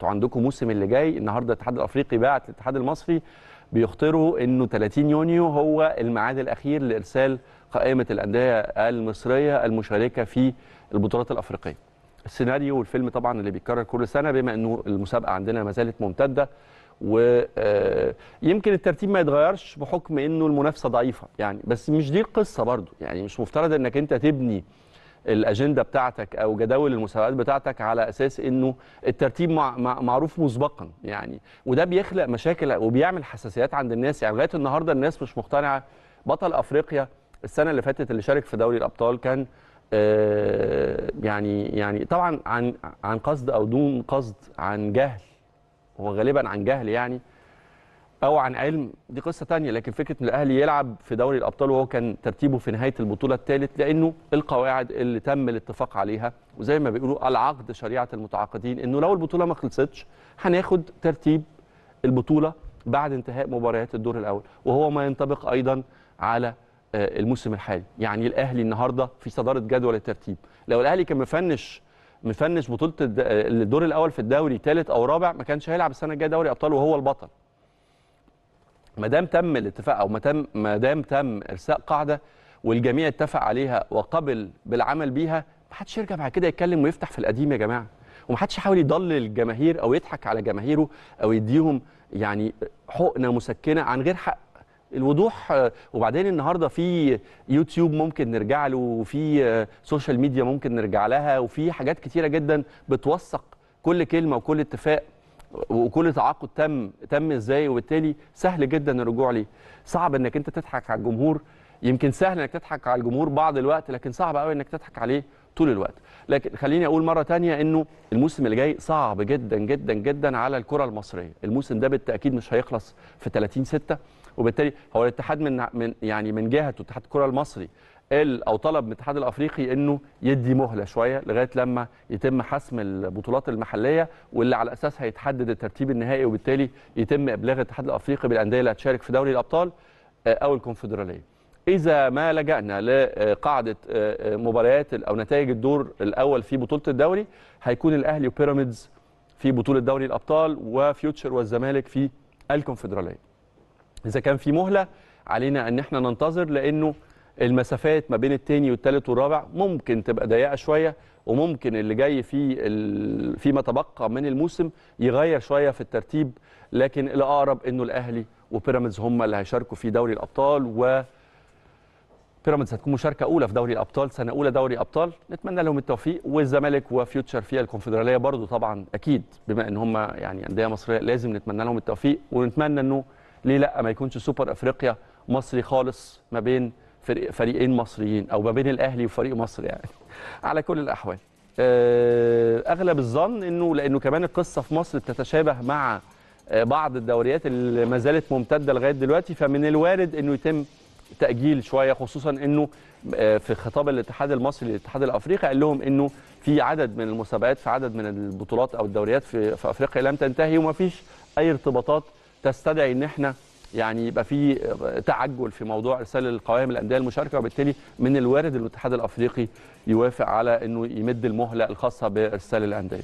انتوا عندكم موسم اللي جاي. النهارده الاتحاد الافريقي بعت للاتحاد المصري بيخطروا انه 30 يونيو هو الميعاد الاخير لارسال قائمه الانديه المصريه المشاركه في البطولات الافريقيه. السيناريو والفيلم طبعا اللي بيتكرر كل سنه، بما انه المسابقه عندنا ما زالت ممتده، ويمكن الترتيب ما يتغيرش بحكم انه المنافسه ضعيفه يعني، بس مش دي القصه برضو يعني. مش مفترض انك انت تبني الاجنده بتاعتك او جداول المسابقات بتاعتك على اساس انه الترتيب معروف مسبقا يعني، وده بيخلق مشاكل وبيعمل حساسيات عند الناس يعني. لغايه النهارده الناس مش مقتنعه. بطل افريقيا السنه اللي فاتت اللي شارك في دوري الابطال كان يعني طبعا عن قصد او دون قصد، عن جهل، هو غالبا عن جهل يعني، او عن علم، دي قصه ثانيه. لكن فكره ان الاهلي يلعب في دوري الابطال وهو كان ترتيبه في نهايه البطوله الثالث، لانه القواعد اللي تم الاتفاق عليها، وزي ما بيقولوا العقد شريعه المتعاقدين، انه لو البطوله ما خلصتش هناخد ترتيب البطوله بعد انتهاء مباريات الدور الاول، وهو ما ينطبق ايضا على الموسم الحالي. يعني الاهلي النهارده في صداره جدول الترتيب، لو الاهلي كان مفنش بطوله الدور الاول في الدوري ثالث او رابع ما كانش هيلعب السنه الجايه دوري ابطال وهو البطل. ما دام تم الاتفاق او ما دام تم ارساء قاعده والجميع اتفق عليها وقبل بالعمل بيها، ما حدش يرجع بعد كده يتكلم ويفتح في القديم يا جماعه، وما حدش يحاول يضلل الجماهير او يضحك على جماهيره او يديهم يعني حقنه مسكنه عن غير حق. الوضوح. وبعدين النهارده في يوتيوب ممكن نرجع له، وفي سوشيال ميديا ممكن نرجع لها، وفي حاجات كتيره جدا بتوثق كل كلمه وكل اتفاق وكل تعاقد تم ازاي، وبالتالي سهل جدا الرجوع ليه. صعب انك انت تضحك على الجمهور، يمكن سهل انك تضحك على الجمهور بعض الوقت، لكن صعب قوي انك تضحك عليه طول الوقت. لكن خليني اقول مره ثانيه انه الموسم اللي جاي صعب جدا جدا جدا على الكره المصريه. الموسم ده بالتاكيد مش هيخلص في 30/6، وبالتالي هو الاتحاد من جهته، اتحاد الكره المصري قال او طلب من الاتحاد الافريقي انه يدي مهله شويه لغايه لما يتم حسم البطولات المحليه، واللي على اساسها هيتحدد الترتيب النهائي، وبالتالي يتم ابلاغ الاتحاد الافريقي بالانديه اللي هتشارك في دوري الابطال او الكونفدراليه. اذا ما لجانا لقاعده مباريات او نتائج الدور الاول في بطوله الدوري، هيكون الاهلي وبيراميدز في بطوله دوري الابطال، وفيوتشر والزمالك في الكونفدراليه. اذا كان في مهله علينا ان احنا ننتظر، لانه المسافات ما بين الثاني والثالث والرابع ممكن تبقى ضيقه شويه، وممكن اللي جاي فيما تبقى من الموسم يغير شويه في الترتيب. لكن الاقرب انه الاهلي وبيراميدز هم اللي هيشاركوا في دوري الابطال، وبيراميدز هتكون مشاركه اولى في دوري الابطال، سنه اولى دوري ابطال، نتمنى لهم التوفيق. والزمالك وفيوتشر في الكونفدراليه برضو طبعا اكيد، بما ان هم يعني انديه مصريه لازم نتمنى لهم التوفيق، ونتمنى انه ليه لا ما يكونش سوبر افريقيا مصري خالص، ما بين فريقين مصريين، او ما بين الاهلي وفريق مصري يعني. على كل الاحوال اغلب الظن انه، لانه كمان القصه في مصر بتتشابه مع بعض الدوريات اللي ما زالت ممتده لغايه دلوقتي، فمن الوارد انه يتم تاجيل شويه، خصوصا انه في خطاب الاتحاد المصري للاتحاد الافريقي قال لهم انه في عدد من المسابقات في عدد من البطولات او الدوريات في افريقيا لم تنتهي، وما فيش اي ارتباطات تستدعي ان احنا يعني يبقى في تعجل في موضوع ارسال القوائم الانديه المشاركه، وبالتالي من الوارد الاتحاد الافريقي يوافق على انه يمد المهله الخاصه بارسال الانديه.